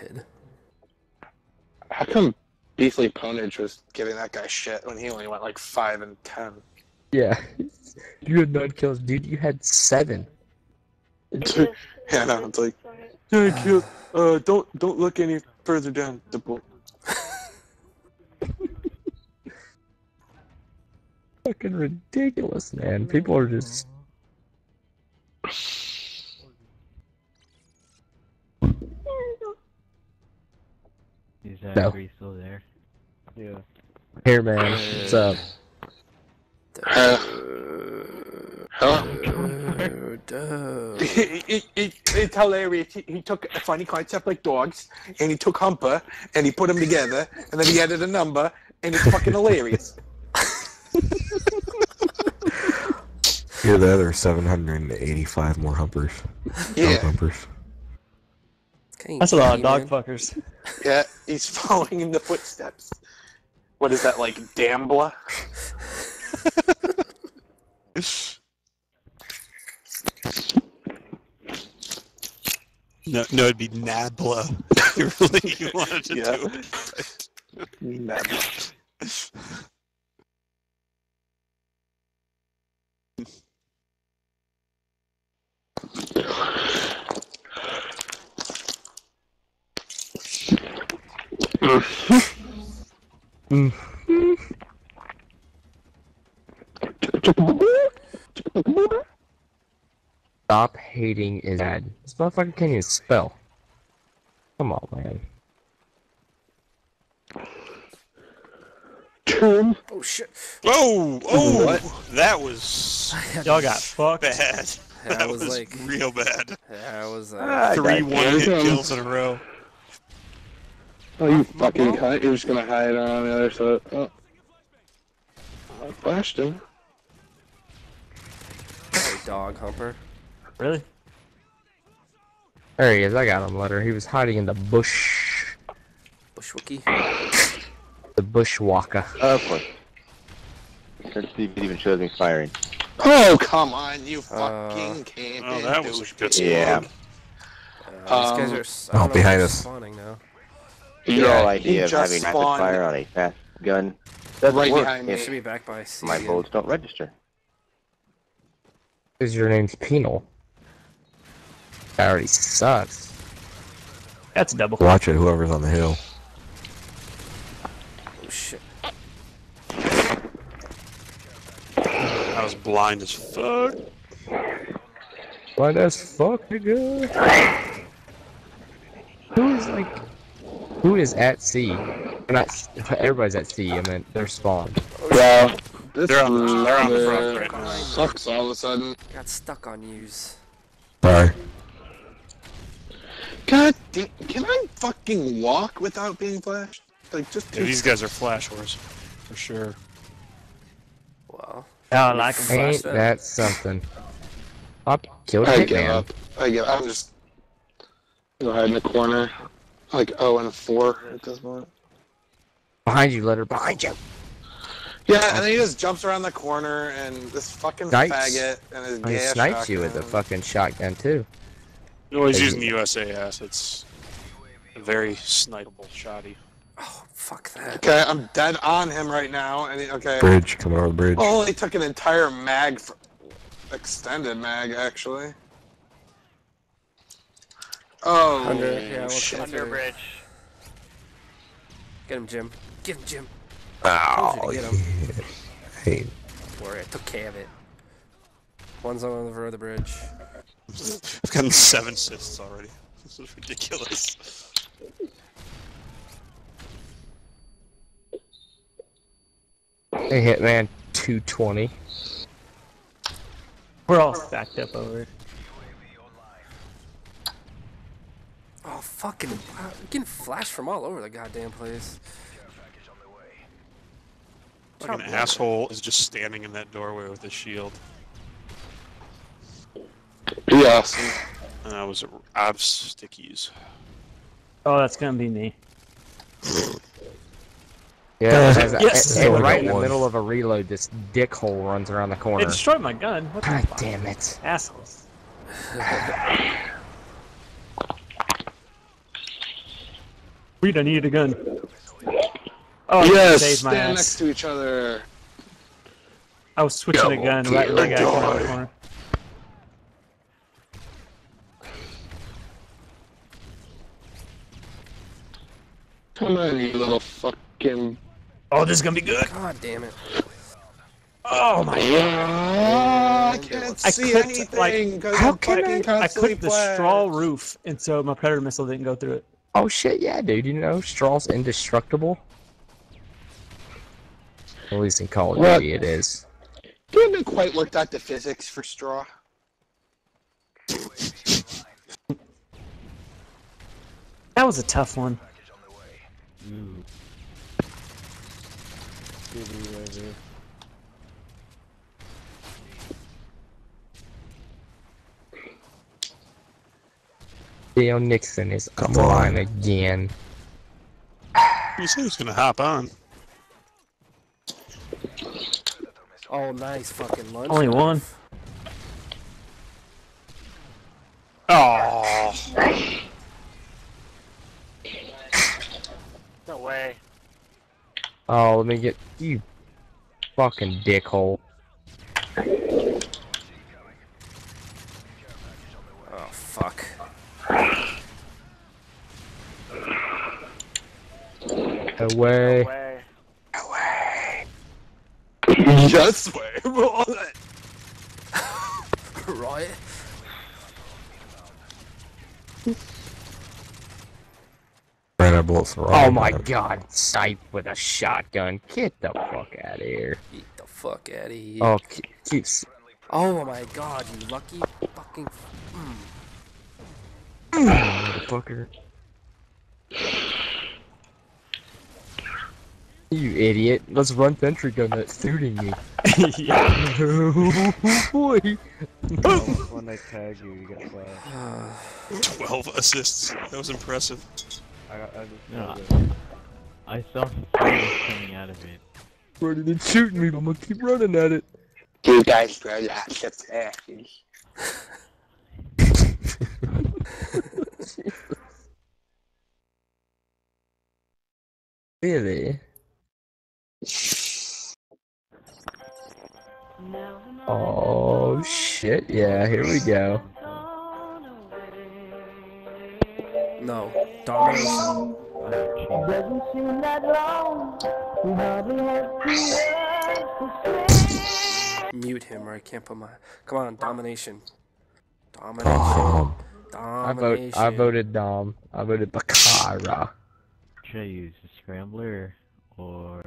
did. How come Beefly Pwnage was giving that guy shit when he only went like 5 and 10? Yeah. You had 9 kills, dude. You had 7. Yeah, no, it's like, yeah, don't look any further down the boat. Fucking ridiculous, man. People are just. Is that no. Agree still there? Yeah. Here, man. What's up? It's hilarious. He took a funny concept like dogs, and he took Humper, and he put them together, and then he added a number, and it's fucking hilarious. Here, there are 785 more Humpers. Yeah. Dog Humpers. That's a lot of dog fuckers. Yeah, he's following in the footsteps. What is that, like, Nabla? No, it'd be Nabla. Really, you wanted to do it. Nabla. Stop hating is bad. This motherfucker can't even spell. Come on, man. Oh shit. Whoa! Oh! What? That was. Y'all got fucked. Bad. That was like real bad. That was 3 1-hit kills in a row. Oh, you fucking cunt. You're just gonna hide on the other side. Oh. I flashed him. Hey, dog, Humper. Really? There he is. I got him, Letter. He was hiding in the bush. Bushwookie? The bushwalker. Of course. It even shows me firing. Oh, come on, you fucking can't. Oh, that was a good one. Yeah. These guys are. Oh, behind us. Spawning now. Your idea of having rapid fire on a fast gun doesn't work. Behind me. Should be back by C. My bullets don't register. Is your name's Penal? That already sucks. That's a double. Watch it, whoever's on the hill. Oh shit! I was blind as fuck. Blind as fuck, nigga. Who's like? Who is at sea? Everybody's at sea. I mean, they're spawned. Yeah, they're on the front right now. Sucks all of a sudden. Got stuck on yous. Sorry. God, can I fucking walk without being flashed? Like just. Dude, these guys are flash whores, for sure. Well, I don't like them. Ain't that something? I give up. I'm just gonna hide in the corner. Like 0 and 4 at this point. Behind you, Letter. Behind you. Yeah, and then he just jumps around the corner and this fucking faggot and his gas shotgun. He snipes you with the fucking shotgun too. No, he's using the USAS. It's a very snipeable shotty. Oh fuck that. Okay, I'm dead on him right now. And okay. Bridge, come over the bridge. Oh, he took an entire mag, extended mag actually. Oh, shit. Under bridge. Get him, Jim. Get him, Jim. Oh, yeah. Hey. Don't worry, I took care of it. One's on the over the bridge. I've gotten 7 assists already. This is ridiculous. Hey, Hitman. 220. We're all stacked up over here. Oh, fucking. I'm getting flashed from all over the goddamn place. Fucking asshole is just standing in that doorway with his shield. Yeah. And I was out of stickies. Oh, that's gonna be me. Yeah, right in the middle of a reload, this dickhole runs around the corner. It destroyed my gun. What the fuck? God damn it. Assholes. Wait, I need a gun. Oh, yes! Saved my stand ass. Next to each other. I was switching a gun right when I got out of the corner. Come on, you little fucking... Oh, this is gonna be good! God damn it. Oh my god! I can't see anything! Like, how can I clicked the straw roof, and so my predator missile didn't go through it. Oh shit, yeah, dude, you know, straw's indestructible. At least in Call of Duty it is. You haven't quite looked at the physics for straw. That was a tough one. Mm. Dale Nixon is on again. You said he's gonna hop on. Oh, nice fucking lunch. Only one. Oh. No way. Oh, let me get you, fucking dickhole. Oh fuck. Away. Away. Away. Just way. Right. Oh my god, Sipe with a shotgun. Get the fuck out of here. Get the fuck out of here. Oh, oh my god, you lucky fucking. Motherfucker. You idiot. Let's run Sentry Gun that's shooting you. Oh boy. When they tag you, you get flashed. 12 assists. That was impressive. I saw flames coming out of it. Running and shooting me, but I'm gonna keep running at it. You guys try lots of passes. Really? Oh shit, yeah, here we go. No. Domination. Mute him or I can't put my... Come on, domination. Domination. Oh. Domination. I voted Dom. I voted Bakara. Should I use the scrambler or...